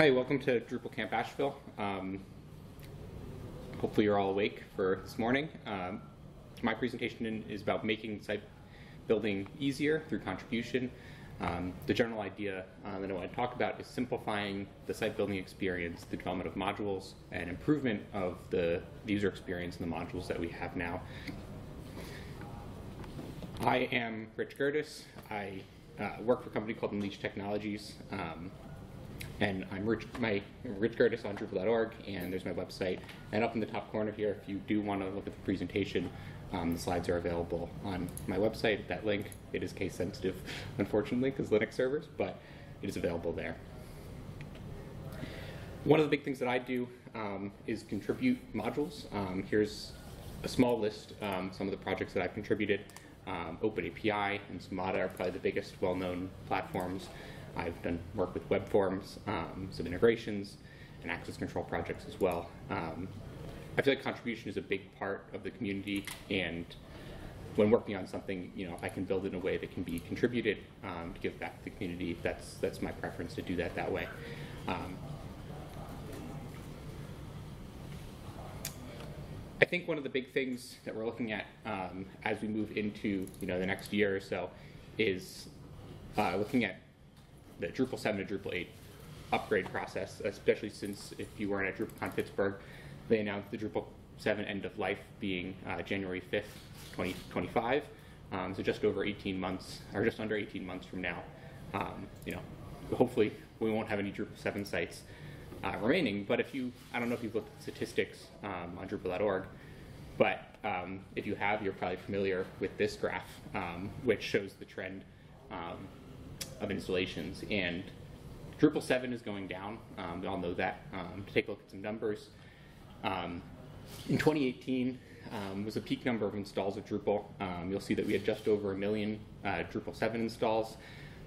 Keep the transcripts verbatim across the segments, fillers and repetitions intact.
Hi, welcome to Drupal Camp Asheville. Um, hopefully you're all awake for this morning. Um, my presentation is about making site building easier through contribution. Um, the general idea uh, that I want to talk about is simplifying the site building experience, the development of modules, and improvement of the user experience in the modules that we have now. I am Rich Gerdes. I uh, work for a company called Unleashed Technologies. Um, And I'm Rich, my, Rich Gerdes on Drupal dot org, and there's my website. And up in the top corner here, if you do want to look at the presentation, um, the slides are available on my website. That link, it is case sensitive, unfortunately, because Linux servers, but it is available there. One of the big things that I do um, is contribute modules. Um, here's a small list, um, some of the projects that I've contributed. Um, OpenAPI and Smada are probably the biggest well-known platforms. I've done work with Webforms, um, some integrations, and access control projects as well. Um, I feel like contribution is a big part of the community, and when working on something, you know, I can build it in a way that can be contributed um, to give back to the community. That's that's my preference, to do that that way. Um, I think one of the big things that we're looking at um, as we move into you know the next year or so is uh, looking at the Drupal seven to Drupal eight upgrade process, especially since if you weren't at DrupalCon Pittsburgh, they announced the Drupal seven end of life being uh, January fifth, twenty twenty-five. Um, so just over eighteen months, or just under eighteen months from now, um, you know, hopefully we won't have any Drupal seven sites uh, remaining. But if you, I don't know if you've looked at statistics um, on Drupal dot org, but um, if you have, you're probably familiar with this graph, um, which shows the trend Um, of installations, and Drupal seven is going down. Um, we all know that. Um, to take a look at some numbers, um, in twenty eighteen um, was a peak number of installs of Drupal. Um, you'll see that we had just over a million uh, Drupal seven installs,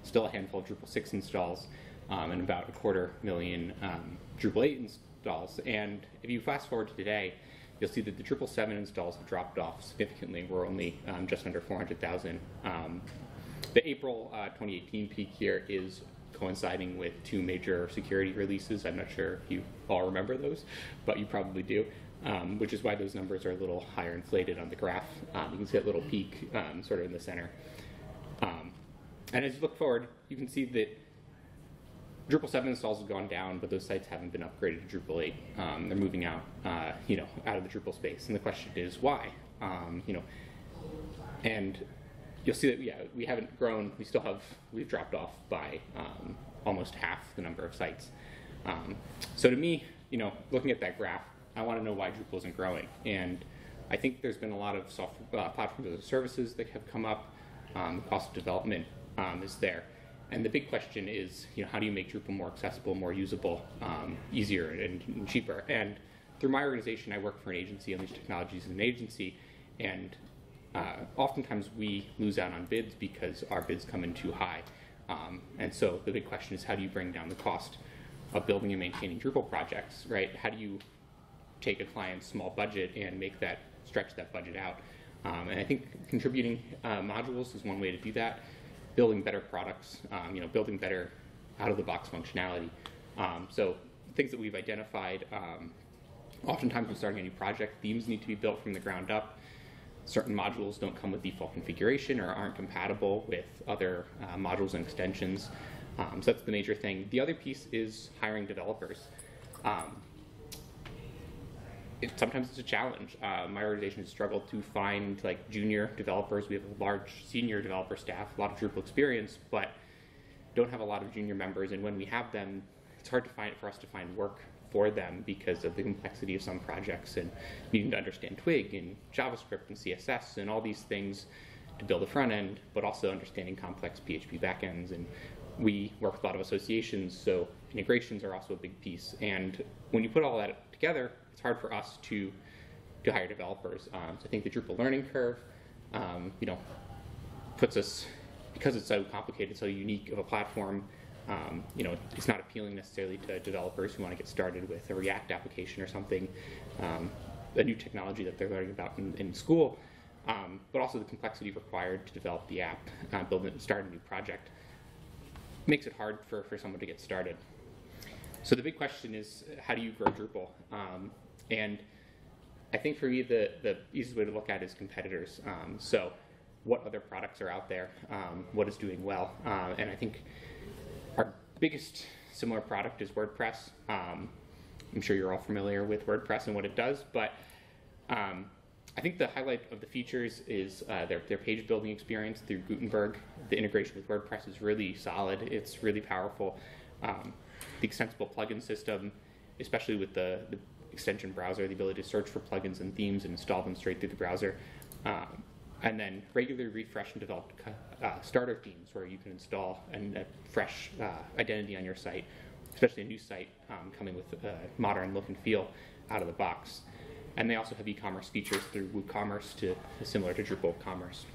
still a handful of Drupal six installs, um, and about a quarter million um, Drupal eight installs. And if you fast forward to today, you'll see that the Drupal seven installs have dropped off significantly. We're only um, just under four hundred thousand. Um, The April uh, twenty eighteen peak here is coinciding with two major security releases. I'm not sure if you all remember those, but you probably do, um, which is why those numbers are a little higher inflated on the graph. Um, you can see that little peak um, sort of in the center. Um, and as you look forward, you can see that Drupal seven installs have gone down, but those sites haven't been upgraded to Drupal eight. Um, they're moving out, uh, you know, out of the Drupal space. And the question is why? Um, you know, and you'll see that, yeah, we haven't grown. We still have, we've dropped off by um, almost half the number of sites. Um, so to me, you know, looking at that graph, I want to know why Drupal isn't growing. And I think there's been a lot of software uh, platforms and services that have come up. Um, the cost of development um, is there. And the big question is, you know, how do you make Drupal more accessible, more usable, um, easier, and, and cheaper? And through my organization, I work for an agency, Unleashed Technologies is an agency, and Uh, oftentimes we lose out on bids because our bids come in too high. Um, and so the big question is, how do you bring down the cost of building and maintaining Drupal projects, right? How do you take a client's small budget and make that, stretch that budget out? Um, and I think contributing uh, modules is one way to do that. Building better products, um, you know, building better out-of-the-box functionality. Um, so things that we've identified, um, oftentimes when starting a new project, themes need to be built from the ground up. Certain modules don't come with default configuration or aren't compatible with other uh, modules and extensions. Um, so that's the major thing. The other piece is hiring developers. Um, it, sometimes it's a challenge. Uh, my organization has struggled to find like junior developers. We have a large senior developer staff, a lot of Drupal experience, but don't have a lot of junior members. And when we have them, it's hard to find for us to find work for them because of the complexity of some projects and needing to understand Twig and JavaScript and C S S and all these things to build a front end, but also understanding complex P H P backends. And we work with a lot of associations, so integrations are also a big piece. And when you put all that together, it's hard for us to, to hire developers. Um, so I think the Drupal learning curve, um, you know, puts us, because it's so complicated, so unique of a platform, Um, you know, it's not appealing necessarily to developers who want to get started with a React application or something, um, a new technology that they're learning about in, in school, um, but also the complexity required to develop the app, uh, build it, and start a new project makes it hard for, for someone to get started. So the big question is, how do you grow Drupal? Um, and I think for me, the, the easiest way to look at it is competitors. Um, so what other products are out there? Um, what is doing well? Uh, and I think our biggest similar product is WordPress. Um, I'm sure you're all familiar with WordPress and what it does, but um, I think the highlight of the features is uh, their, their page building experience through Gutenberg. The integration with WordPress is really solid. It's really powerful. Um, the extensible plugin system, especially with the, the extension browser, the ability to search for plugins and themes and install them straight through the browser. Um, and then regularly refresh and develop uh, starter themes where you can install an, a fresh uh, identity on your site, especially a new site um, coming with a modern look and feel out of the box. And they also have e-commerce features through WooCommerce, to, similar to Drupal Commerce.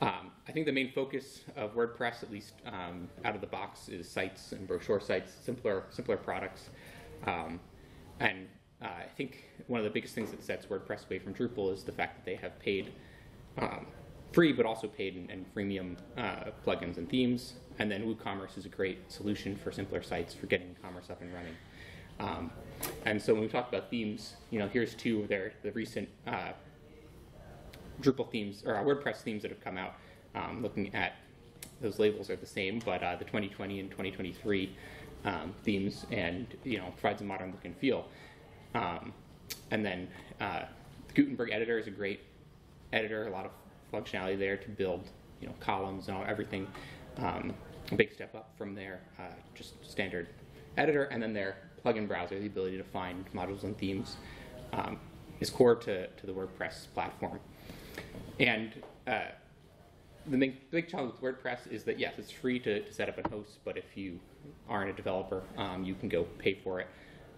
Um, I think the main focus of WordPress, at least um, out of the box, is sites and brochure sites, simpler, simpler products. Um, and uh, I think one of the biggest things that sets WordPress away from Drupal is the fact that they have paid, um, free, but also paid and, and freemium uh, plugins and themes. And then WooCommerce is a great solution for simpler sites for getting commerce up and running. Um, and so when we talk about themes, you know, here's two of their the recent. Uh, Drupal themes, or WordPress themes that have come out, um, looking at those labels are the same, but uh, the twenty twenty and twenty twenty-three um, themes, and you know, provides a modern look and feel. Um, and then uh, the Gutenberg editor is a great editor, a lot of functionality there to build, you know, columns and all, everything. Um, a big step up from their uh, just standard editor, and then their plugin browser, the ability to find modules and themes, um, is core to, to the WordPress platform. And uh, the big, big challenge with WordPress is that, yes, it's free to, to set up and host, but if you aren't a developer, um, you can go pay for it.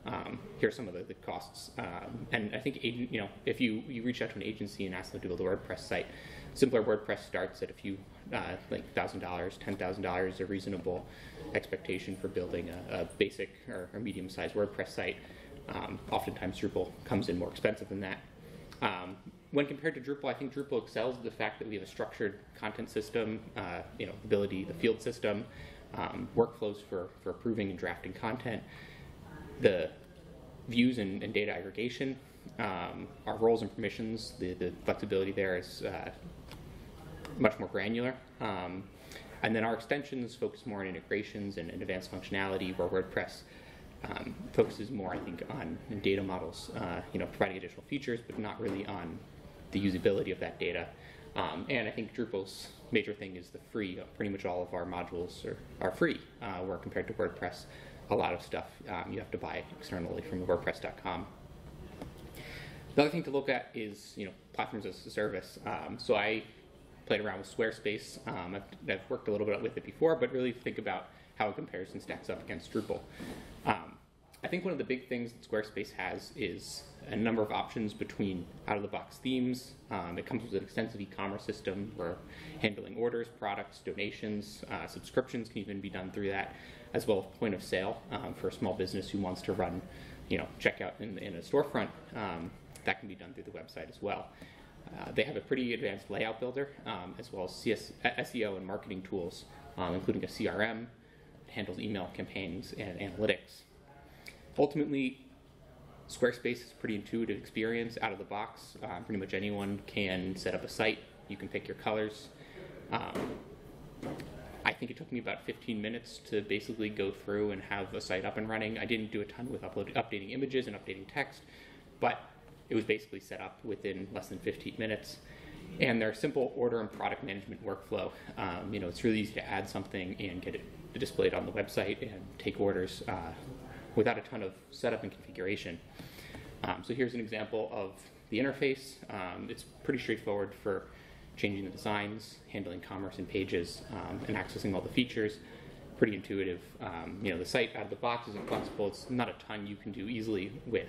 Um, here are some of the, the costs. Um, and I think, you know, if you, you reach out to an agency and ask them to build a WordPress site, simpler WordPress starts at a few, uh, like one thousand dollars, ten thousand dollars is a reasonable expectation for building a, a basic or a medium-sized WordPress site. Um, oftentimes, Drupal comes in more expensive than that. Um, When compared to Drupal, I think Drupal excels at the fact that we have a structured content system, uh, you know, ability, the field system, um, workflows for, for approving and drafting content, the views and, and data aggregation, um, our roles and permissions, the, the flexibility there is uh, much more granular. Um, and then our extensions focus more on integrations and, and advanced functionality, where WordPress um, focuses more, I think, on data models, uh, you know, providing additional features, but not really on the usability of that data. Um, and I think Drupal's major thing is the free. Pretty much all of our modules are, are free, uh, where compared to WordPress, a lot of stuff um, you have to buy externally from WordPress dot com. The other thing to look at is, you know, platforms as a service. Um, so I played around with Squarespace. Um, I've, I've worked a little bit with it before, but really think about how it compares and stacks up against Drupal. Um, I think one of the big things that Squarespace has is a number of options between out-of-the-box themes. Um, it comes with an extensive e-commerce system for handling orders, products, donations, uh, subscriptions can even be done through that, as well as point of sale um, for a small business who wants to run, you know, checkout in, in a storefront. Um, that can be done through the website as well. Uh, they have a pretty advanced layout builder, um, as well as C S S E O and marketing tools, um, including a C R M, handles email campaigns and analytics. Ultimately, Squarespace is a pretty intuitive experience out of the box. Um, pretty much anyone can set up a site. You can pick your colors. Um, I think it took me about fifteen minutes to basically go through and have a site up and running. I didn't do a ton with upload, updating images and updating text, but it was basically set up within less than fifteen minutes. And their simple order and product management workflow. Um, you know, it's really easy to add something and get it displayed on the website and take orders. Uh, without a ton of setup and configuration. Um, so here's an example of the interface. Um, it's pretty straightforward for changing the designs, handling commerce and pages, um, and accessing all the features. Pretty intuitive. Um, you know, the site out of the box isn't flexible. It's not a ton you can do easily with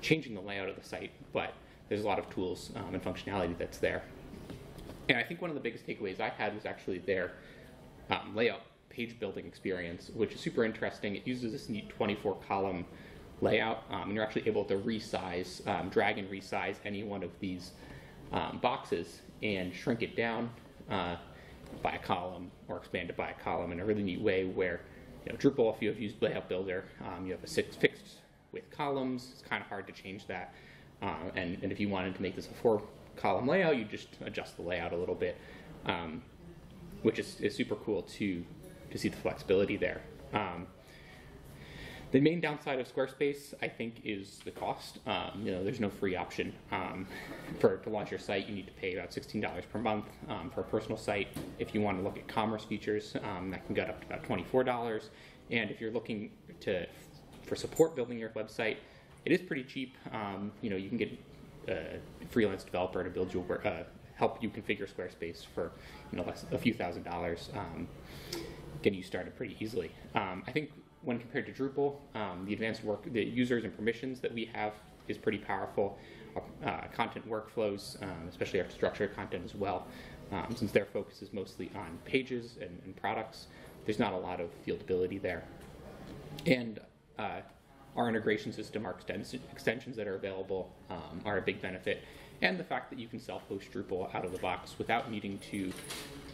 changing the layout of the site, but there's a lot of tools um, and functionality that's there. And I think one of the biggest takeaways I had was actually their um, layout page building experience, which is super interesting. It uses this neat twenty-four column layout, um, and you're actually able to resize, um, drag and resize any one of these um, boxes and shrink it down uh, by a column or expand it by a column in a really neat way where you know, Drupal, if you have used Layout Builder, um, you have a six fixed width columns. It's kind of hard to change that. Uh, and, and if you wanted to make this a four-column layout, you just adjust the layout a little bit, um, which is, is super cool to, to see the flexibility there. Um, the main downside of Squarespace, I think, is the cost. Um, you know, there's no free option. Um, for, to launch your site, you need to pay about sixteen dollars per month um, for a personal site. If you want to look at commerce features, um, that can get up to about twenty-four dollars. And if you're looking to, for support building your website, it is pretty cheap. Um, you know, you can get a freelance developer to build your work, uh, help you configure Squarespace for, you know, less, a few thousand dollars, um, getting you started pretty easily. Um, I think when compared to Drupal, um, the advanced work, the users and permissions that we have is pretty powerful. Our, uh, content workflows, um, especially our structured content as well, um, since their focus is mostly on pages and, and products, there's not a lot of fieldability there. And uh, our integration system, our extensions that are available um, are a big benefit. And the fact that you can self-host Drupal out of the box without needing to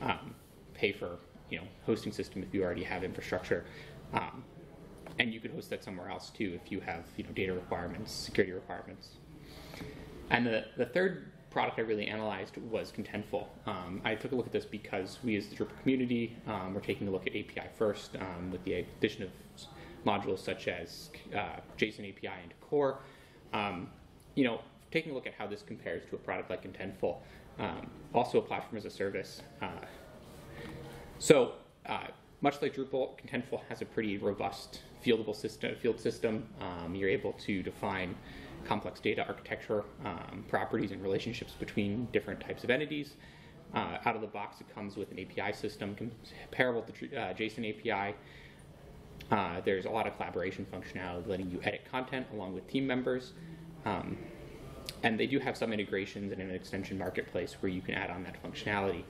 um, pay for, you know, hosting system if you already have infrastructure. Um, and you could host that somewhere else too if you have, you know, data requirements, security requirements. And the, the third product I really analyzed was Contentful. Um, I took a look at this because we as the Drupal community um, were taking a look at A P I first um, with the addition of modules such as uh, JSON A P I and core. Um, you know, taking a look at how this compares to a product like Contentful, um, also a platform as a service. Uh, so uh, much like Drupal, Contentful has a pretty robust fieldable system, field system. Um, you're able to define complex data architecture, um, properties and relationships between different types of entities. Uh, out of the box, it comes with an A P I system comparable to uh, JSON A P I. Uh, there's a lot of collaboration functionality, letting you edit content along with team members. Um, and they do have some integrations and an extension marketplace where you can add on that functionality.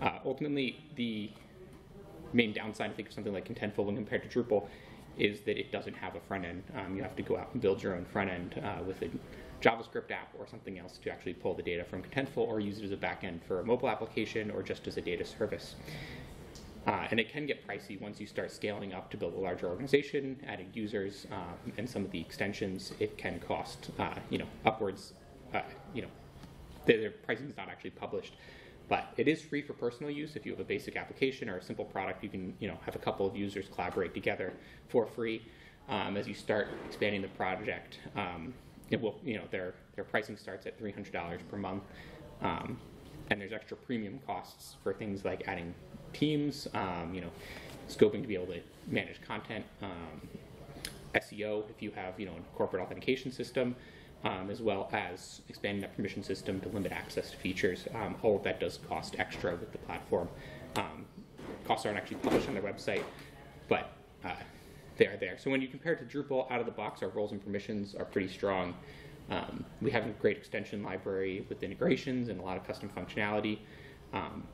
Uh, ultimately, the main downside, I think, of something like Contentful when compared to Drupal is that it doesn't have a front end. Um, you have to go out and build your own front end uh, with a JavaScript app or something else to actually pull the data from Contentful, or use it as a back end for a mobile application or just as a data service. Uh, and it can get pricey once you start scaling up to build a larger organization, adding users, um, and some of the extensions. It can cost, uh, you know, upwards. Uh, you know, their pricing is not actually published, but it is free for personal use. If you have a basic application or a simple product, you can, you know, have a couple of users collaborate together for free. Um, as you start expanding the project, um, it will, you know, their their pricing starts at three hundred dollars per month, um, and there's extra premium costs for things like adding teams, um, you know, scoping to be able to manage content, um, S E O if you have, you know, a corporate authentication system, um, as well as expanding that permission system to limit access to features. Um, all of that does cost extra with the platform. Um, costs aren't actually published on their website, but uh, they are there. So when you compare it to Drupal, out of the box, our roles and permissions are pretty strong. Um, we have a great extension library with integrations and a lot of custom functionality. Um,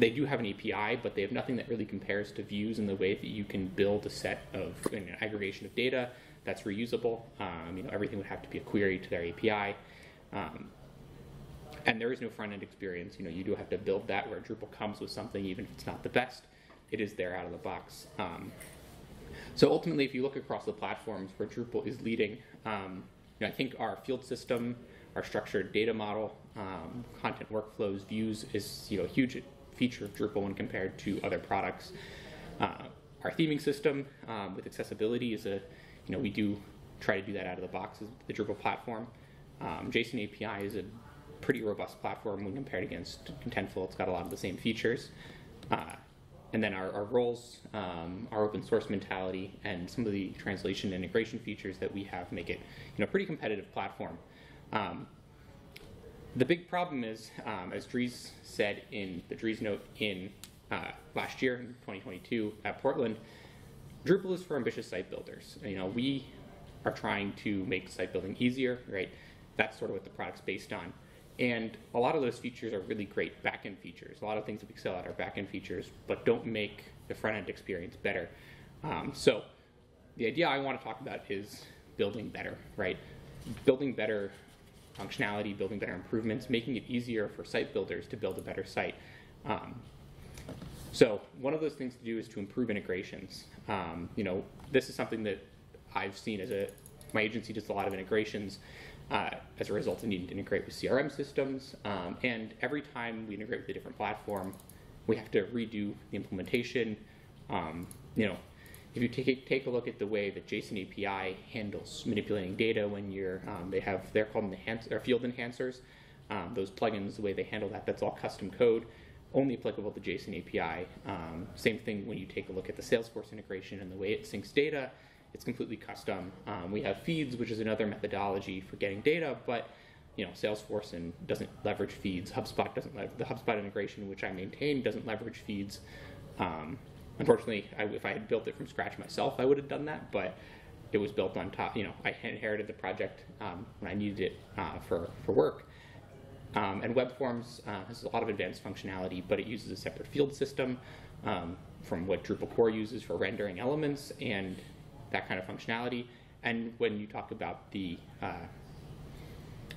They do have an A P I, but they have nothing that really compares to views in the way that you can build a set of an aggregation of data that's reusable. Um, you know, everything would have to be a query to their A P I. Um, and there is no front-end experience. You know, you do have to build that, where Drupal comes with something, even if it's not the best, it is there out of the box. Um, so ultimately, if you look across the platforms where Drupal is leading, um, you know, I think our field system, our structured data model, um, content workflows, views is, you know, huge feature of Drupal when compared to other products. Uh, our theming system um, with accessibility is a, you know, we do try to do that out of the box as the Drupal platform. Um, JSON A P I is a pretty robust platform when compared against Contentful. It's got a lot of the same features. Uh, and then our, our roles, um, our open source mentality, and some of the translation integration features that we have make it, you know, pretty competitive platform. Um, The big problem is, um, as Dries said in the Dries note in uh, last year, in twenty twenty-two, at Portland, Drupal is for ambitious site builders. You know, we are trying to make site building easier, right? That's sort of what the product's based on. And a lot of those features are really great back-end features. A lot of things that we excel at are back-end features, but don't make the front-end experience better. Um, so the idea I want to talk about is building better, right? Building better functionality, building better improvements, making it easier for site builders to build a better site. Um, So one of those things to do is to improve integrations. Um, you know, this is something that I've seen as a, my agency does a lot of integrations uh, as a result of needing to integrate with C R M systems. Um, and every time we integrate with a different platform, we have to redo the implementation. Um, you know, if you take a, take a look at the way that JSON A P I handles manipulating data when you're, um, they have, they're called enhance, or field enhancers. Um, those plugins, the way they handle that, that's all custom code, only applicable to JSON A P I. Um, same thing when you take a look at the Salesforce integration and the way it syncs data, it's completely custom. Um, we have feeds, which is another methodology for getting data, but you know, Salesforce and doesn't leverage feeds. HubSpot doesn't leverage, the HubSpot integration, which I maintain, doesn't leverage feeds. Um, unfortunately, I, if I had built it from scratch myself, I would have done that, but it was built on top. You know, I inherited the project um, when I needed it uh, for, for work. Um, and Webforms uh, has a lot of advanced functionality, but it uses a separate field system um, from what Drupal core uses for rendering elements and that kind of functionality. And when you talk about the uh,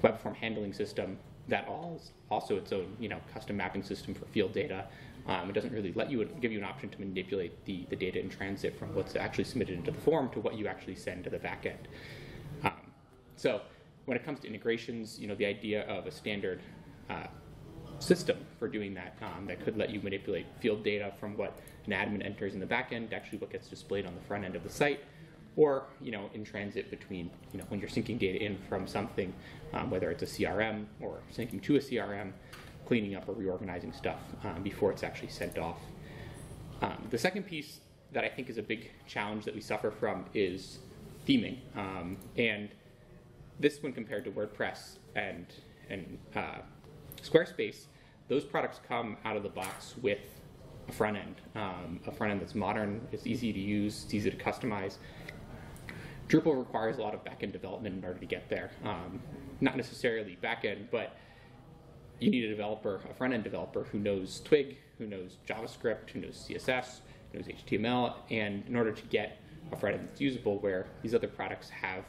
Webform handling system, that all is also its own, you know, custom mapping system for field data. Um, it doesn't really let you, give you an option to manipulate the, the data in transit from what's actually submitted into the form to what you actually send to the back end. Um, so when it comes to integrations, you know, the idea of a standard uh, system for doing that um, that could let you manipulate field data from what an admin enters in the back end to actually what gets displayed on the front end of the site, or, you know, in transit between, you know, when you're syncing data in from something, um, whether it's a C R M or syncing to a C R M, cleaning up or reorganizing stuff um, before it's actually sent off. Um, the second piece that I think is a big challenge that we suffer from is theming. Um, and this one compared to WordPress and, and uh, Squarespace, those products come out of the box with a front end, um, a front end that's modern, it's easy to use, it's easy to customize. Drupal requires a lot of back-end development in order to get there. Um, not necessarily back-end, but you need a developer, a front-end developer who knows Twig, who knows JavaScript, who knows C S S, who knows H T M L, and in order to get a front-end that's usable where these other products have,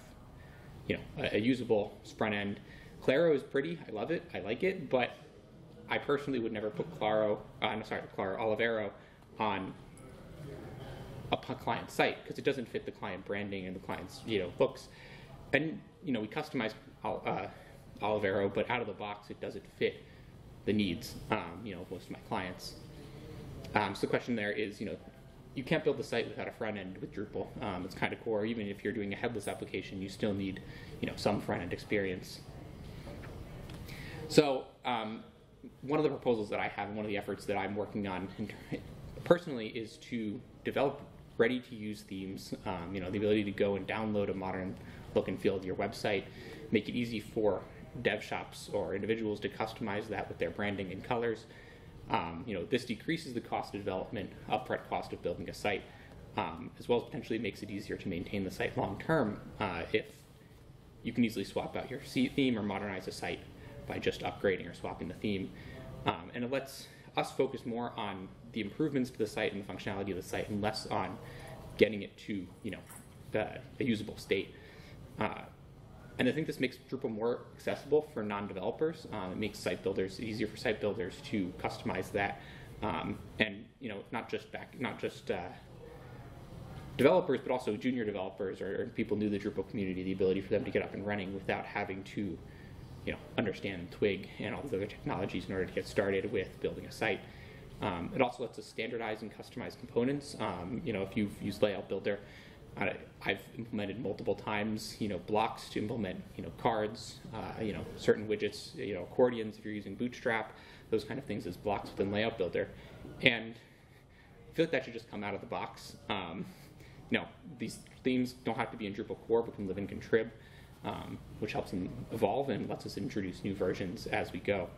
you know, a, a usable front-end. Claro is pretty, I love it, I like it, but I personally would never put Claro, uh, no, sorry, Claro, Olivero on a client site because it doesn't fit the client branding and the client's, you know, looks. And, you know, we customize uh, Olivero, but out of the box, it doesn't fit the needs, um, you know, of most of my clients. Um, so the question there is, you know, you can't build the site without a front end with Drupal. Um, it's kind of core. Even if you're doing a headless application, you still need, you know, some front end experience. So um, one of the proposals that I have, and one of the efforts that I'm working on personally, is to develop ready-to-use themes. Um, you know, the ability to go and download a modern look and feel to your website, make it easy for dev shops or individuals to customize that with their branding and colors. Um, you know, this decreases the cost of development, upfront cost of building a site, um, as well as potentially makes it easier to maintain the site long-term uh, if you can easily swap out your theme or modernize a site by just upgrading or swapping the theme. Um, and it lets us focus more on the improvements to the site and the functionality of the site and less on getting it to, you know, the, a usable state. Uh, and I think this makes Drupal more accessible for non-developers. Um, it makes site builders, easier for site builders to customize that. Um, and, you know, not just back, not just uh, developers, but also junior developers or, or people new to the Drupal community, the ability for them to get up and running without having to, you know, understand Twig and all the other technologies in order to get started with building a site. Um, it also lets us standardize and customize components. Um, you know, if you've used Layout Builder, uh, I've implemented multiple times, you know, blocks to implement, you know, cards, uh, you know, certain widgets, you know, accordions if you're using Bootstrap, those kind of things as blocks within Layout Builder. And I feel like that should just come out of the box. Um, you know, these themes don't have to be in Drupal core, but can live in Contrib, um, which helps them evolve and lets us introduce new versions as we go.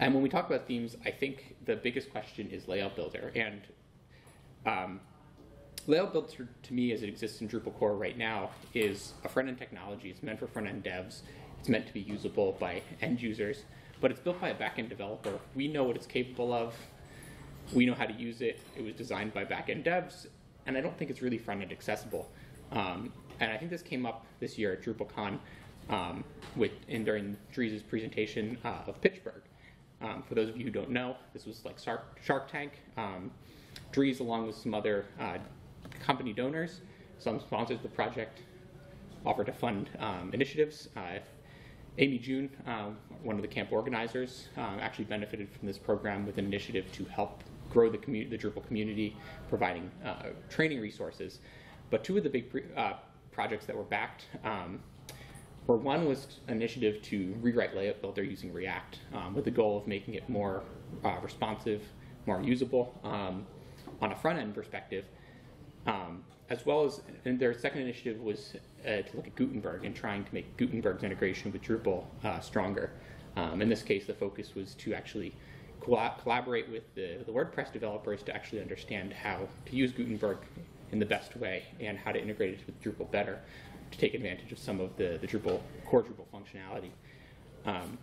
And when we talk about themes, I think the biggest question is Layout Builder. And um, Layout Builder, to me, as it exists in Drupal core right now, is a front-end technology. It's meant for front-end devs. It's meant to be usable by end users. But it's built by a back-end developer. We know what it's capable of. We know how to use it. It was designed by back-end devs. And I don't think it's really front-end accessible. Um, and I think this came up this year at DrupalCon um, with, and during Dries' presentation uh, of Pittsburgh. Um, for those of you who don't know, this was like Shark Tank. Um, Dries, along with some other uh, company donors, some sponsors of the project, offered to fund um, initiatives. Uh, Amy June, um, one of the camp organizers, um, actually benefited from this program with an initiative to help grow the, the Drupal community, providing uh, training resources. But two of the big pre uh, projects that were backed um, were, one was an initiative to rewrite Layout Builder using React um, with the goal of making it more uh, responsive, more usable um, on a front-end perspective, um, as well as, and their second initiative was uh, to look at Gutenberg and trying to make Gutenberg's integration with Drupal uh, stronger. Um, in this case, the focus was to actually collaborate with the, the WordPress developers to actually understand how to use Gutenberg in the best way and how to integrate it with Drupal better to take advantage of some of the, the Drupal, core Drupal functionality. Um,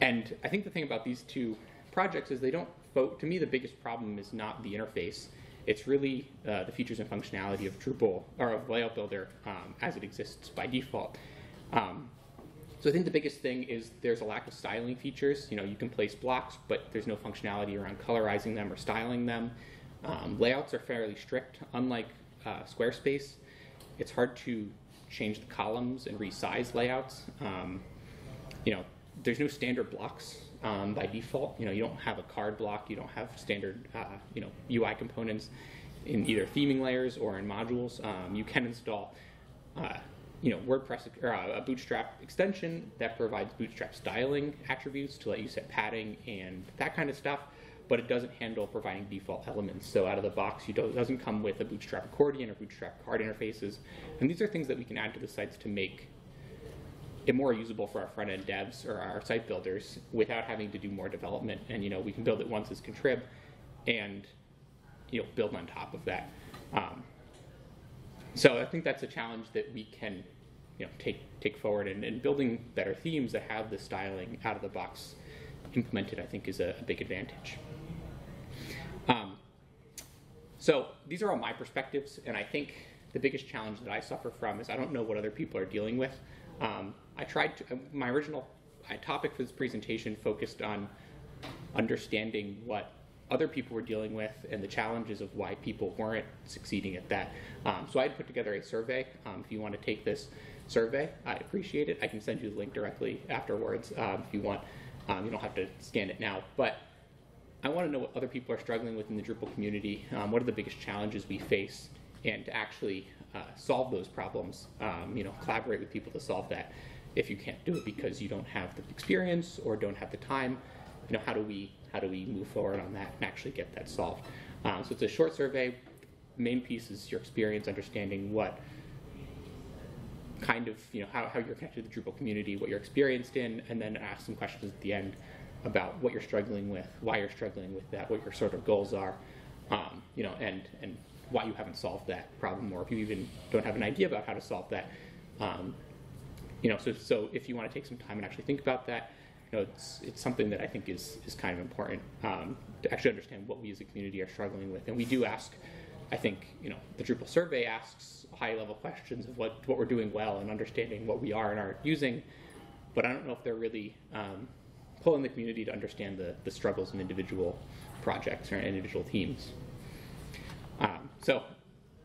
and I think the thing about these two projects is they don't, to me the biggest problem is not the interface, it's really uh, the features and functionality of Drupal, or of Layout Builder um, as it exists by default. Um, So I think the biggest thing is there's a lack of styling features. You know, you can place blocks, but there's no functionality around colorizing them or styling them. Um, layouts are fairly strict. Unlike uh, Squarespace, it's hard to change the columns and resize layouts. Um, you know, there's no standard blocks um, by default. You know, you don't have a card block. You don't have standard, uh, you know, U I components in either theming layers or in modules. Um, you can install Uh, you know, WordPress, or a Bootstrap extension that provides Bootstrap styling attributes to let you set padding and that kind of stuff, but it doesn't handle providing default elements. So out of the box, you don't, it doesn't come with a Bootstrap accordion or Bootstrap card interfaces. And these are things that we can add to the sites to make it more usable for our front-end devs or our site builders without having to do more development. And, you know, we can build it once as contrib and, you know, build on top of that. Um, So I think that's a challenge that we can, you know, take take forward, and, and building better themes that have the styling out of the box implemented, I think, is a, a big advantage. Um, so these are all my perspectives, and I think the biggest challenge that I suffer from is I don't know what other people are dealing with. Um, I tried to, my original topic for this presentation focused on understanding what other people were dealing with and the challenges of why people weren't succeeding at that. Um, so I had put together a survey. Um, if you want to take this survey, I appreciate it. I can send you the link directly afterwards um, if you want. Um, you don't have to scan it now, but I want to know what other people are struggling with in the Drupal community, um, what are the biggest challenges we face, and to actually uh, solve those problems, um, you know, collaborate with people to solve that. If you can't do it because you don't have the experience or don't have the time, you know, how do we How do we move forward on that and actually get that solved? Um, so it's a short survey. Main piece is your experience, understanding what kind of, you know, how, how you're connected to the Drupal community, what you're experienced in, and then ask some questions at the end about what you're struggling with, why you're struggling with that, what your sort of goals are, um, you know, and, and why you haven't solved that problem, or if you even don't have an idea about how to solve that. Um, you know, so, so if you want to take some time and actually think about that, you know, it's, it's something that I think is, is kind of important um, to actually understand what we as a community are struggling with. And we do ask, I think, you know, the Drupal survey asks high-level questions of what, what we're doing well and understanding what we are and aren't using, but I don't know if they're really um, pulling the community to understand the, the struggles in individual projects or individual teams. Um, so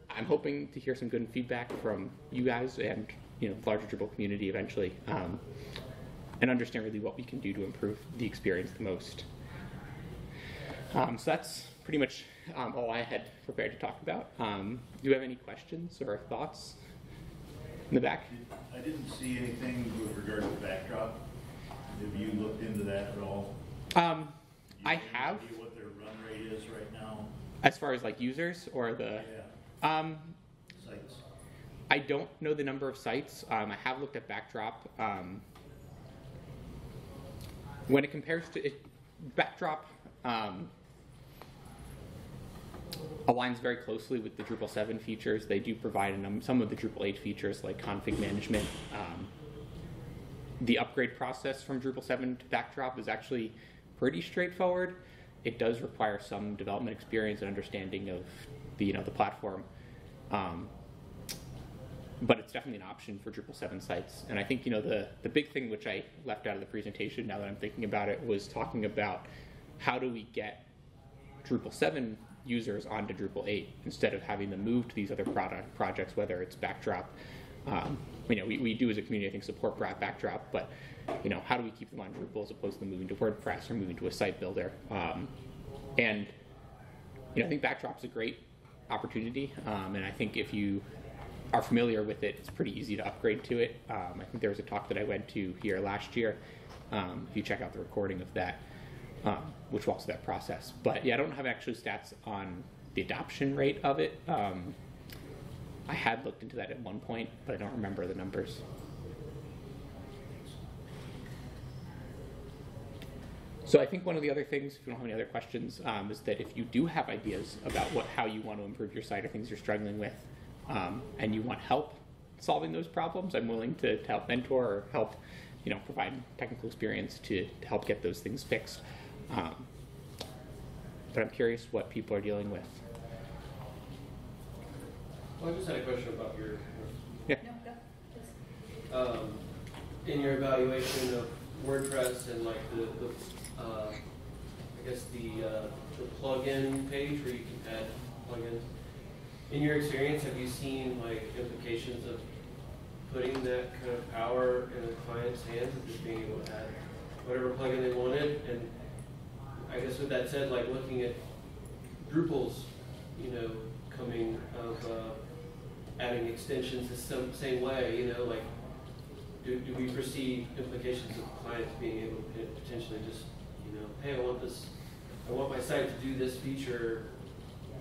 I'm hoping to hear some good feedback from you guys and, you know, the larger Drupal community eventually. Um, and understand really what we can do to improve the experience the most. Um, so that's pretty much um, all I had prepared to talk about. Um, do you have any questions or thoughts in the back? I didn't see anything with regard to Backdrop. Have you looked into that at all? Um, I have. Do you have any idea what their run rate is right now? As far as like users or the yeah. um, sites? I don't know the number of sites. Um, I have looked at Backdrop. Um, When it compares to it, Backdrop um, aligns very closely with the Drupal seven features. They do provide an, some of the Drupal eight features like config management. Um, the upgrade process from Drupal seven to Backdrop is actually pretty straightforward. It does require some development experience and understanding of the, you know, the platform. Um, but it's definitely an option for Drupal seven sites. And I think, you know, the, the big thing which I left out of the presentation, now that I'm thinking about it, was talking about how do we get Drupal seven users onto Drupal eight instead of having them move to these other product projects, whether it's Backdrop. Um, you know, we, we do as a community, I think, support Backdrop, but, you know, how do we keep them on Drupal as opposed to moving to WordPress or moving to a site builder? Um, and, you know, I think Backdrop's a great opportunity, um, and I think if you are familiar with it, it's pretty easy to upgrade to it. Um, I think there was a talk that I went to here last year, um, if you check out the recording of that, um, which walks that process. But yeah, I don't have actual stats on the adoption rate of it. Um, I had looked into that at one point, but I don't remember the numbers. So I think one of the other things, if you don't have any other questions, um, is that if you do have ideas about what, how you want to improve your site or things you're struggling with, um, and you want help solving those problems, I'm willing to, to help mentor or help, you know, provide technical experience to, to help get those things fixed. Um, but I'm curious what people are dealing with. Well, I just had a question about your. Yeah. No, no, um, in your evaluation of WordPress and like the, the uh, I guess the uh, the plugin page where you can add plugins. In your experience, have you seen like implications of putting that kind of power in a client's hands of just being able to add whatever plugin they wanted? And I guess with that said, like looking at Drupal's, you know, coming of uh, adding extensions the some, same way, you know, like do, do we perceive implications of clients being able to potentially just, you know, hey, I want this, I want my site to do this feature,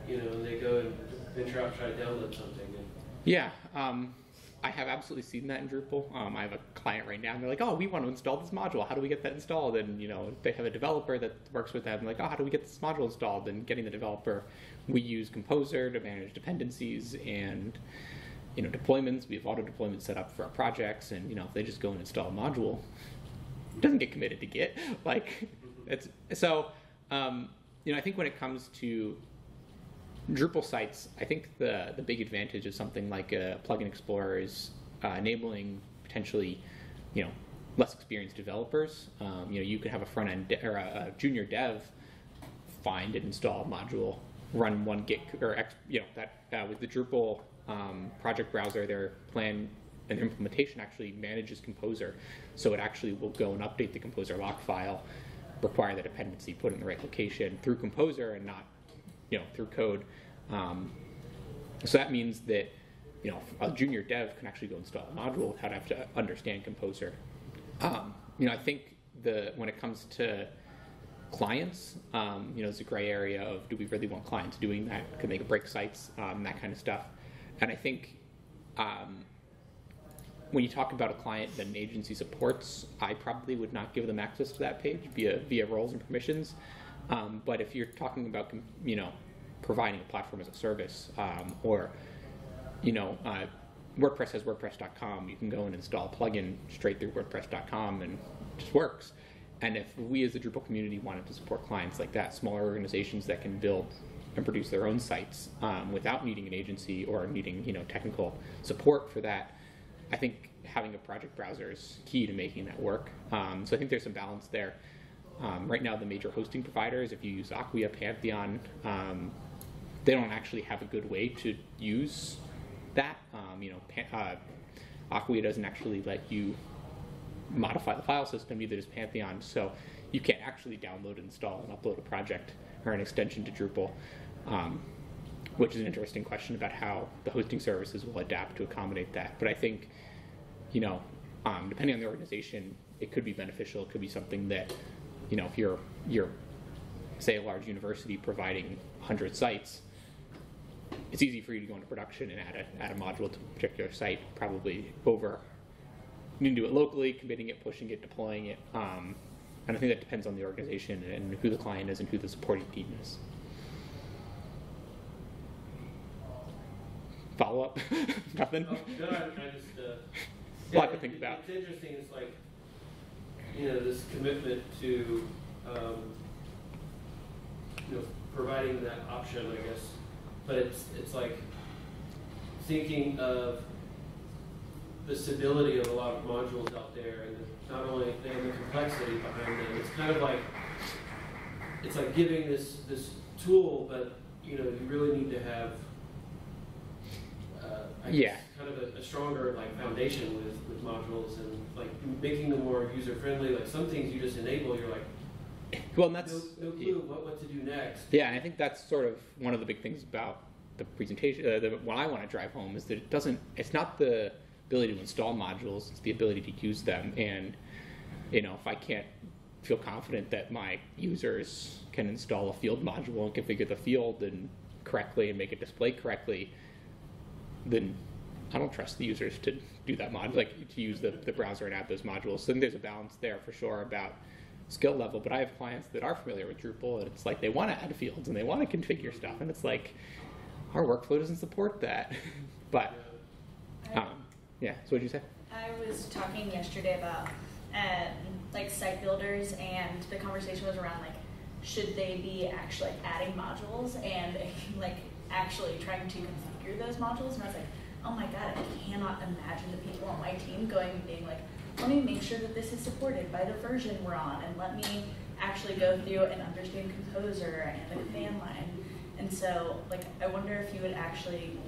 you know, and they go and venture out and try to download something. And yeah, um, I have absolutely seen that in Drupal. Um, I have a client right now, and they're like, oh, we want to install this module. How do we get that installed? And, you know, they have a developer that works with them, like, oh, how do we get this module installed? And getting the developer, we use Composer to manage dependencies and, you know, deployments. We have auto deployments set up for our projects, and, you know, if they just go and install a module, it doesn't get committed to Git. Like, it's, so, um, you know, I think when it comes to Drupal sites, I think the, the big advantage of something like a plugin explorer is uh, enabling potentially, you know, less experienced developers. Um, you know, you could have a front end de or a junior dev find and install a module, run one Git or X, you know, that uh, with the Drupal um, Project Browser, their plan and their implementation actually manages Composer, so it actually will go and update the Composer lock file, require the dependency, put in the right location through Composer and not, you know, through code. Um, so that means that, you know, a junior dev can actually go install a module without having to understand Composer. Um, you know, I think the when it comes to clients, um, you know, it's a gray area of do we really want clients doing that? Can they break sites? Um, that kind of stuff. And I think um, when you talk about a client that an agency supports, I probably would not give them access to that page via via roles and permissions. Um, but if you're talking about, you know, providing a platform as a service, um, or, you know, uh, WordPress has WordPress dot com, you can go and install a plugin straight through WordPress dot com and it just works. And if we as the Drupal community wanted to support clients like that, smaller organizations that can build and produce their own sites um, without needing an agency or needing, you know, technical support for that, I think having a project browser is key to making that work. Um, so I think there's some balance there. Um, right now, the major hosting providers, if you use Acquia, Pantheon, um, they don't actually have a good way to use that. Um, you know, Pan uh, Acquia doesn't actually let you modify the file system, neither does Pantheon, so you can't actually download, install, and upload a project or an extension to Drupal, um, which is an interesting question about how the hosting services will adapt to accommodate that. But I think, you know, um, depending on the organization, it could be beneficial. It could be something that, you know, if you're, you're, say, a large university providing one hundred sites, it's easy for you to go into production and add a, add a module to a particular site, probably over, you can do it locally, committing it, pushing it, deploying it. Um, and I think that depends on the organization and who the client is and who the supporting team is. Follow up? Nothing? Oh, no, I, I just, uh, yeah, a lot to think it, about. It's interesting, it's like, you know, this commitment to um, you know, providing that option, I guess, but it's it's like thinking of the stability of a lot of modules out there, and the, not only and the complexity behind them. It's kind of like, it's like giving this this tool, but you know, you really need to have uh, I yeah. guess kind of a, a stronger like foundation with, with modules and like making them more user friendly. Like some things you just enable, you're like, well, and that's no, no clue what, what to do next. Yeah, and I think that's sort of one of the big things about the presentation. Uh, the, what I want to drive home is that it doesn't. It's not the ability to install modules; it's the ability to use them. And you know, if I can't feel confident that my users can install a field module and configure the field and correctly and make it display correctly, then I don't trust the users to do that module, like to use the, the browser and add those modules. So then there's a balance there for sure about skill level. But I have clients that are familiar with Drupal, and it's like they want to add fields and they want to configure stuff, and it's like our workflow doesn't support that. But um, yeah, so what'd you say? I was talking yesterday about um, like site builders, and the conversation was around like should they be actually adding modules and like actually trying to configure those modules. And I was like, oh my god, I cannot imagine the people on my team going and being like, let me make sure that this is supported by the version we're on, and let me actually go through and understand Composer and the command line. And so, like, I wonder if you would actually,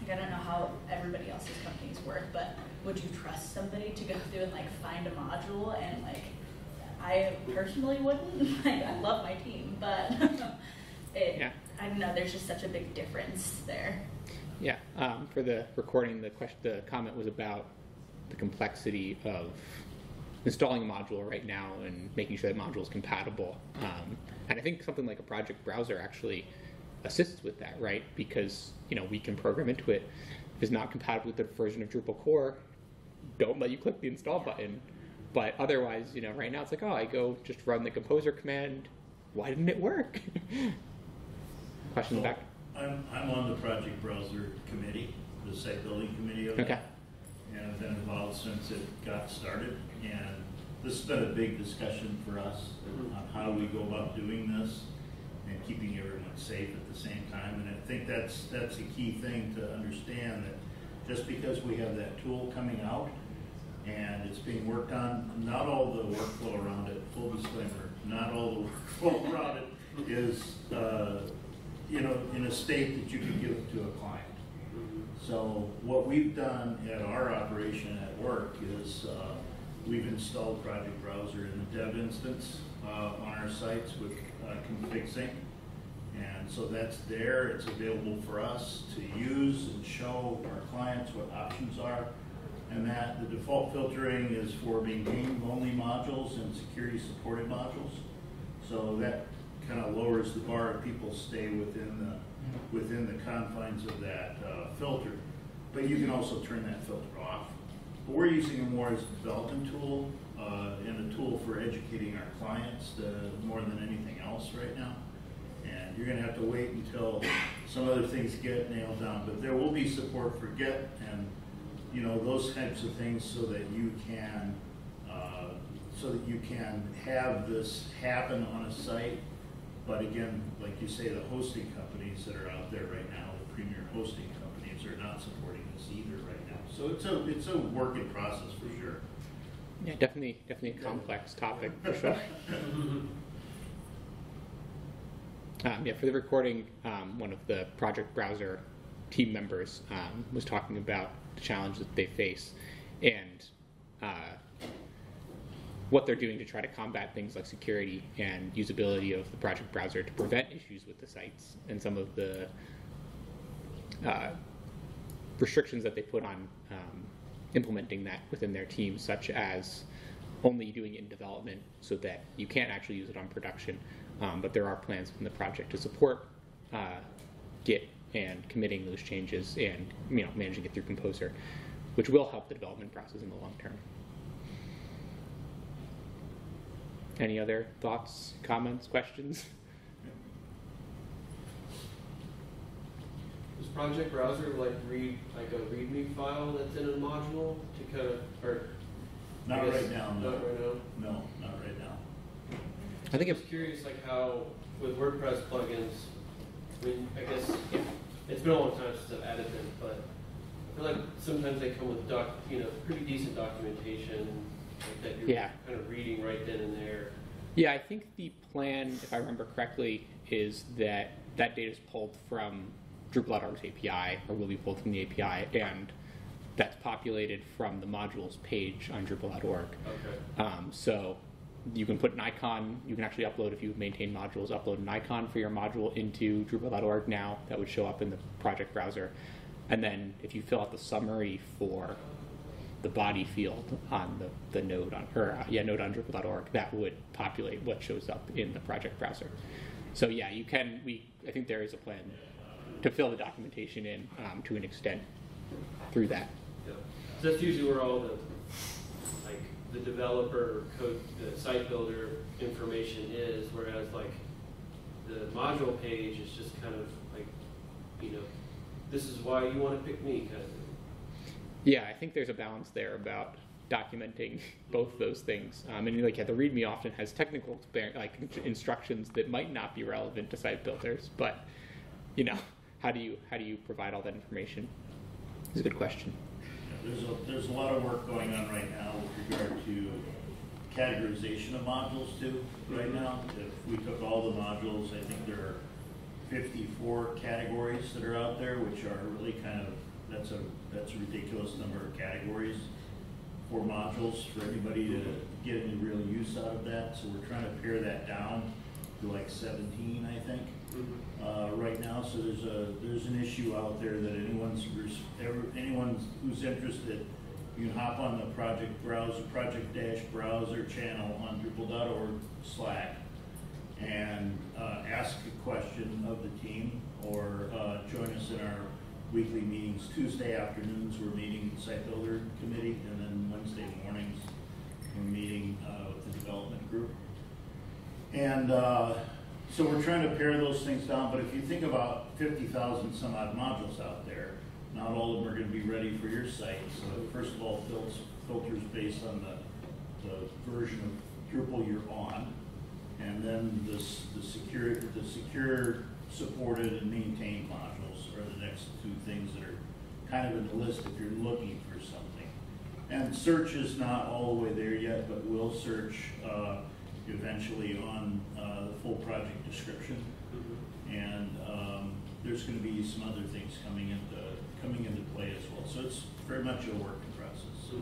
like, I don't know how everybody else's companies work, but would you trust somebody to go through and like find a module? And like, I personally wouldn't. Like, I love my team, but it, yeah. I don't know. There's just such a big difference there. Yeah. Um, for the recording, the question, the comment was about the complexity of installing a module right now and making sure that module is compatible. Um, and I think something like a Project Browser actually assists with that, right? Because you know, we can program into it. If it's not compatible with the version of Drupal core, don't let you click the install button. But otherwise, you know, right now it's like, oh, I go just run the Composer command. Why didn't it work? Question so back. I'm, I'm on the Project Browser committee, the site building committee of okay. And I've been involved since it got started. And this has been a big discussion for us on how we go about doing this and keeping everyone safe at the same time. And I think that's that's a key thing to understand, that just because we have that tool coming out and it's being worked on, not all the workflow around it, full disclaimer, not all the workflow around it is uh, you know, in a state that you can give it to a client. So what we've done at our operation at work is uh, we've installed Project Browser in the dev instance uh, on our sites with uh, config sync. And so that's there. It's available for us to use and show our clients what options are. And that the default filtering is for being game-only modules and security-supported modules. So that kind of lowers the bar if people stay within the within the confines of that uh, filter. But you can also turn that filter off. But we're using it more as a development tool uh, and a tool for educating our clients to, more than anything else right now. And you're going to have to wait until some other things get nailed down. But there will be support for Git and you know those types of things, so that you can uh, so that you can have this happen on a site. But again, like you say, the hosting companies that are out there right now, the premier hosting companies, are not supporting this either right now. So it's a it's a work in process for sure. Yeah, definitely, definitely a complex topic for sure. um, yeah, for the recording, um, one of the Project Browser team members um, was talking about the challenge that they face, and uh, what they're doing to try to combat things like security and usability of the Project Browser to prevent issues with the sites, and some of the uh, restrictions that they put on um, implementing that within their team, such as only doing it in development so that you can't actually use it on production. Um, but there are plans from the project to support uh, Git and committing those changes and you know managing it through Composer, which will help the development process in the long term. Any other thoughts, comments, questions? Does Project Browser like read like a README file that's in a module to kind of, or not right now? Not no. right now. No, not right now. I think I'm curious, like how with WordPress plugins, I mean, I guess it's been a long time since I've added them, but or like sometimes they come with doc, you know, pretty decent documentation that you're yeah. kind of reading right then and there. Yeah, I think the plan, if I remember correctly, is that that data is pulled from Drupal dot org's A P I, or will be pulled from the A P I, and that's populated from the modules page on Drupal dot org. Okay. Um, so you can put an icon, you can actually upload, if you maintain modules, upload an icon for your module into Drupal dot org now. That would show up in the project browser. And then if you fill out the summary for the body field on the, the node on, or, uh, yeah, node on Drupal dot org, that would populate what shows up in the project browser. So yeah, you can, we, I think there is a plan to fill the documentation in um, to an extent through that. Yeah. So that's usually where all the, like, the developer code, the site builder information is, whereas like the module page is just kind of like, you know, this is why you want to pick me kind of thing. Yeah, I think there's a balance there about documenting both those things. Um, and like, yeah, the README often has technical like instructions that might not be relevant to site builders, but you know, how do you how do you provide all that information? It's a good question. There's a, there's a lot of work going on right now with regard to categorization of modules too. Right now, if we took all the modules, I think there are fifty-four categories that are out there, which are really kind of, that's a that's a ridiculous number of categories for modules for anybody to get any real use out of that. So we're trying to pare that down to like seventeen, I think, uh, right now. So there's a there's an issue out there that anyone's ever, anyone who's interested, you can hop on the project browser, project dash browser channel on Drupal dot org slack, and uh, ask a question of the team, or uh, join us in our weekly meetings. Tuesday afternoons we're meeting the site builder committee, and then Wednesday mornings we're meeting uh, with the development group. And uh, so we're trying to pare those things down, but if you think about fifty thousand some odd modules out there, not all of them are going to be ready for your site. So first of all, filters based on the, the version of Drupal you're on, and then the, the, secure, the secure, supported, and maintained modules are the next two things that are kind of in the list if you're looking for something. And search is not all the way there yet, but we'll search uh, eventually on uh, the full project description. Mm-hmm. And um, there's going to be some other things coming into, coming into play as well. So it's very much a work in process. So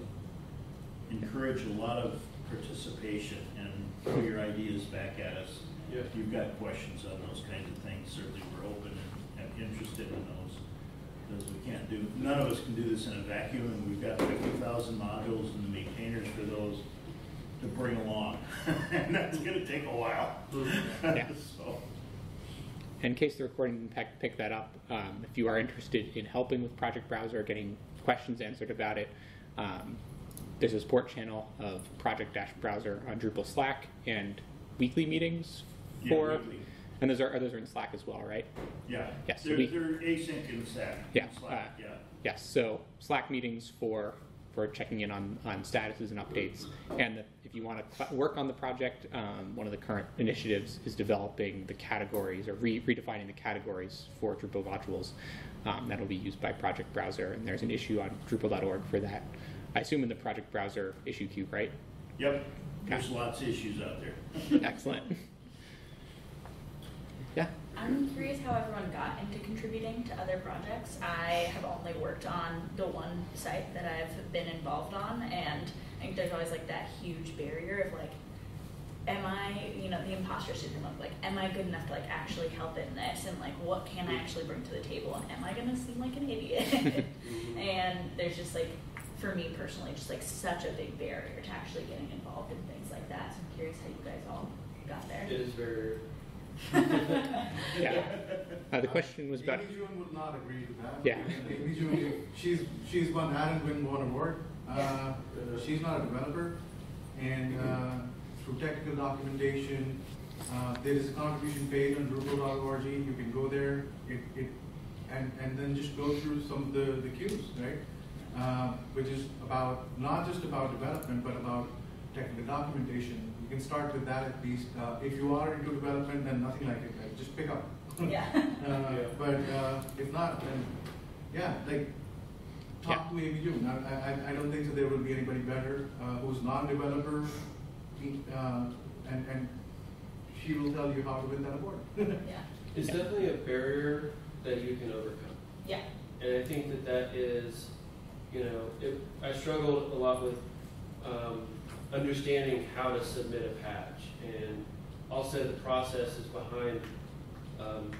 encourage a lot of participation and throw your ideas back at us. Yeah. If you've got questions on those kinds of things, certainly we're open and, and interested in those, because we can't do, none of us can do this in a vacuum, and we've got fifty thousand modules and the maintainers for those to bring along, and that's going to take a while. Yeah. So. In case the recording didn't pick that up, um, if you are interested in helping with Project Browser, getting questions answered about it, um, there's a support channel of Project-Browser on Drupal Slack, and weekly meetings for, yeah, weekly. And those are, those are in Slack as well, right? Yeah. Yes. They're, we, they're async in Slack. Yeah. In Slack, uh, yeah. Yes. Yeah, so Slack meetings for for checking in on on statuses and updates. And the, if you want to work on the project, um, one of the current initiatives is developing the categories, or re redefining the categories for Drupal modules. Um, that'll be used by Project Browser, and there's an issue on Drupal dot org for that. I assume in the Project Browser issue queue, right? Yep. There's lots of issues out there. Excellent. Yeah? I'm curious how everyone got into contributing to other projects. I have only worked on the one site that I've been involved on, and I think there's always like that huge barrier of like, am I, you know, the imposter syndrome of like, am I good enough to like actually help in this, and like what can I actually bring to the table, and am I gonna seem like an idiot? And there's just like, for me personally, just like such a big barrier to actually getting involved in things like that. So I'm curious how you guys all got there. It is very. Yeah. Uh, the question was about. Amy June would not agree to that. Yeah. Amy June, she's she's won that and win one award. Uh, she's not a developer, and uh, through technical documentation, uh, there is a contribution page on Drupal dot org. You can go there. It it, and and then just go through some of the the cues, right? Uh, which is about, not just about development, but about technical documentation. You can start with that at least. Uh, if you are into development, then nothing like it. Right? Just pick up. Yeah. uh, yeah. But uh, if not, then yeah, like talk yeah. to Amy June. I, I, I don't think that there will be anybody better uh, who's non-developer, uh, and, and she will tell you how to win that award. Yeah. It's yeah. definitely a barrier that you can overcome. Yeah. And I think that that is, you know, it, I struggled a lot with um, understanding how to submit a patch, and also the processes behind, um,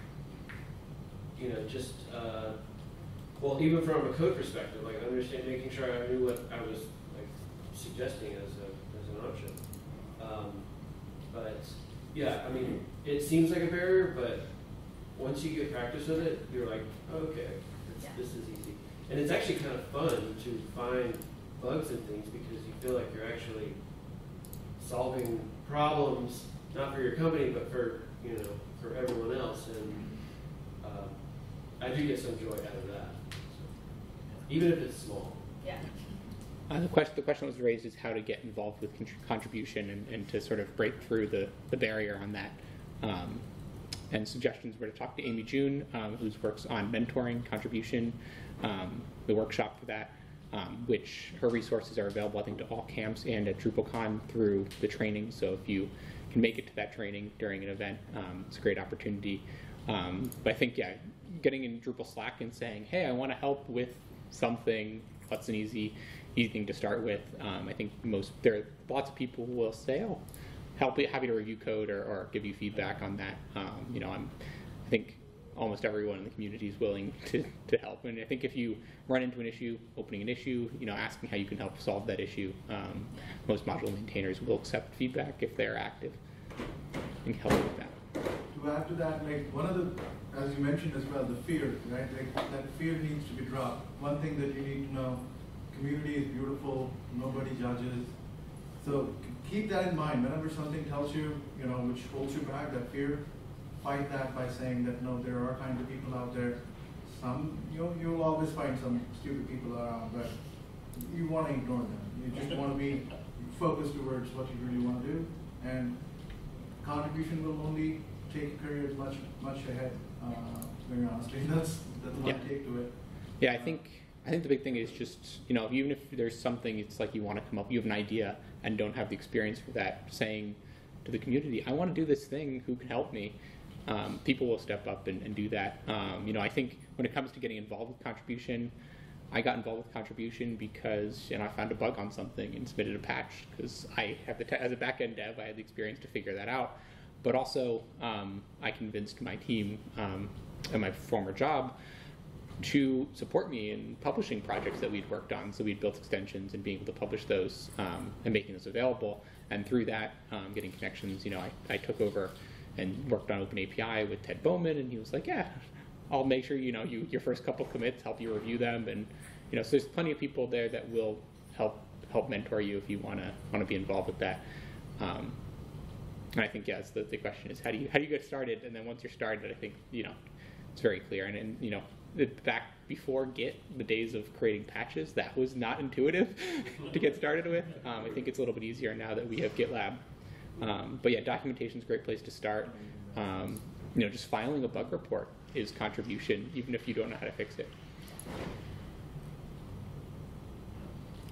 you know, just, uh, well, even from a code perspective, like understand, making sure I knew what I was like suggesting as a, as an option. Um, but yeah, I mean, it seems like a barrier, but once you get practice with it, you're like, okay, it's, yeah. this is easy. And it's actually kind of fun to find bugs and things because you feel like you're actually solving problems, not for your company, but for, you know, for everyone else. And um, I do get some joy out of that, so, even if it's small. Yeah. Uh, the, question, the question was raised is how to get involved with contribution and, and to sort of break through the, the barrier on that. Um, and suggestions were to talk to Amy June, um, who works on mentoring, contribution, um, the workshop for that, um, which her resources are available, I think, to all camps and at DrupalCon through the training. So if you can make it to that training during an event, um, it's a great opportunity. Um, but I think, yeah, getting in Drupal Slack and saying, hey, I want to help with something, that's an easy, easy thing to start with. Um, I think most, there are lots of people who will say, oh, help, happy to review code or, or give you feedback on that. Um, you know, I'm, I think almost everyone in the community is willing to, to help. And I think if you run into an issue, opening an issue, you know, asking how you can help solve that issue, um, most module maintainers will accept feedback if they're active and help with that. To add to that, like one of the, as you mentioned as well, the fear, right? Like that fear needs to be dropped. One thing that you need to know, community is beautiful, nobody judges. So keep that in mind. Whenever something tells you, you know, which holds you back, that fear, fight that by saying that, no, there are kinds of people out there. Some, you'll, you'll always find some stupid people around, but you want to ignore them. You just want to be focused towards what you really want to do. And contribution will only take your career much, much ahead, uh, very honestly. That's, that's what yeah. I take to it. Yeah, I think. I think the big thing is just, you know, even if there's something, it's like you want to come up, you have an idea and don't have the experience for that, saying to the community, I want to do this thing, who can help me? Um, people will step up and, and do that. Um, you know, I think when it comes to getting involved with contribution, I got involved with contribution because, you know, I found a bug on something and submitted a patch because I have the, as a back-end dev, I had the experience to figure that out. But also, um, I convinced my team um, at my former job to support me in publishing projects that we'd worked on. So we'd built extensions and being able to publish those um, and making those available. And through that, um, getting connections, you know, I, I took over and worked on OpenAPI with Ted Bowman, and he was like, yeah, I'll make sure, you know, you, your first couple commits, help you review them. And, you know, so there's plenty of people there that will help help mentor you if you want to want to be involved with that. Um, and I think, yes, yeah, the, the question is, how do you how do you get started? And then once you're started, I think, you know, it's very clear. And, and you know, back before Git, the days of creating patches, that was not intuitive to get started with. Um, I think it's a little bit easier now that we have GitLab. Um, but yeah, documentation is a great place to start. Um, you know, just filing a bug report is contribution, even if you don't know how to fix it.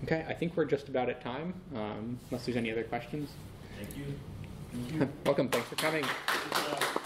Okay, I think we're just about at time, um, unless there's any other questions. Thank you. Thank you. Welcome, thanks for coming.